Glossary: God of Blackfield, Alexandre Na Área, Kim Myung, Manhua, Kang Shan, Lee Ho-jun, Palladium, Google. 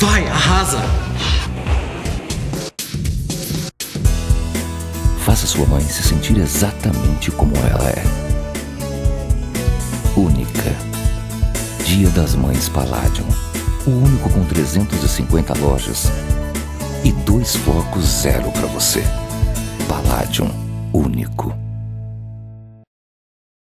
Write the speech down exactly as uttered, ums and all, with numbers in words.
Vai, arrasa! Faça sua mãe se sentir exatamente como ela é. Única. Dia das Mães Palladium. O único com trezentas e cinquenta lojas e dois flocos zero para você. Palladium. Único.